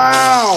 Wow!